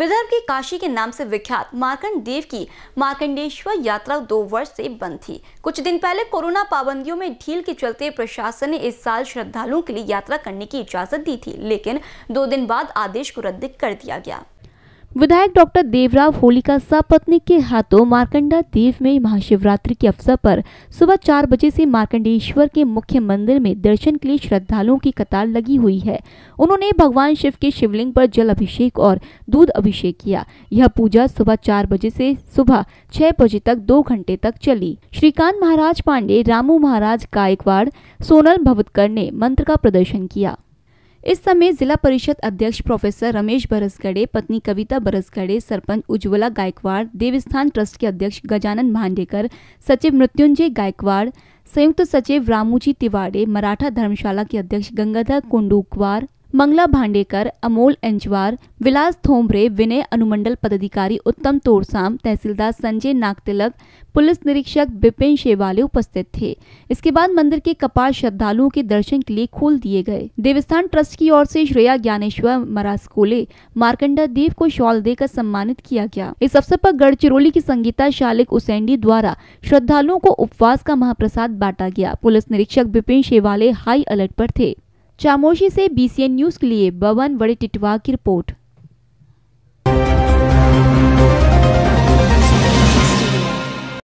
विदर्भ की काशी के नाम से विख्यात मार्कंडेश्वर की मार्कंडेश्वर यात्रा 2 वर्ष से बंद थी। कुछ दिन पहले कोरोना पाबंदियों में ढील के चलते प्रशासन ने इस साल श्रद्धालुओं के लिए यात्रा करने की इजाजत दी थी, लेकिन 2 दिन बाद आदेश को रद्द कर दिया गया। विधायक डॉक्टर देवराव होली का सपत्नी के हाथों मार्कंडा देव में महाशिवरात्रि के अवसर पर सुबह 4 बजे से मार्कंडेश्वर के मुख्य मंदिर में दर्शन के लिए श्रद्धालुओं की कतार लगी हुई है। उन्होंने भगवान शिव के शिवलिंग पर जल अभिषेक और दूध अभिषेक किया। यह पूजा सुबह 4 बजे से सुबह 6 बजे तक 2 घंटे तक चली। श्रीकांत महाराज पांडे, रामू महाराज गायकवाड़, सोनल भवतकर ने मंत्र का प्रदर्शन किया। इस समय जिला परिषद अध्यक्ष प्रोफेसर रमेश बरसगढ़े, पत्नी कविता बरसगढ़े, सरपंच उज्ज्वला गायकवाड़, देवस्थान ट्रस्ट के अध्यक्ष गजानन भांडेकर, सचिव मृत्युंजय गायकवाड़, संयुक्त सचिव रामूची तिवाड़े, मराठा धर्मशाला के अध्यक्ष गंगाधर कुंडूकवार, मंगला भांडेकर, अमोल एंजवार, विलास थोमरे, विनय अनुमंडल पदाधिकारी उत्तम तोरसाम, तहसीलदार संजय नागतिलक, पुलिस निरीक्षक बिपिन शेवाले उपस्थित थे। इसके बाद मंदिर के कपाट श्रद्धालुओं के दर्शन के लिए खोल दिए गए। देवस्थान ट्रस्ट की ओर से श्रेया ज्ञानेश्वर मरास्कोले मार्कंडा देव को शॉल देकर सम्मानित किया गया। इस अवसर पर गढ़चिरौली की संगीता शालिक उसैंडी द्वारा श्रद्धालुओं को उपवास का महाप्रसाद बांटा गया। पुलिस निरीक्षक बिपिन शेवाले हाई अलर्ट पर थे। चामोशी से BCN न्यूज़ के लिए बवन बड़े टिटवा की रिपोर्ट।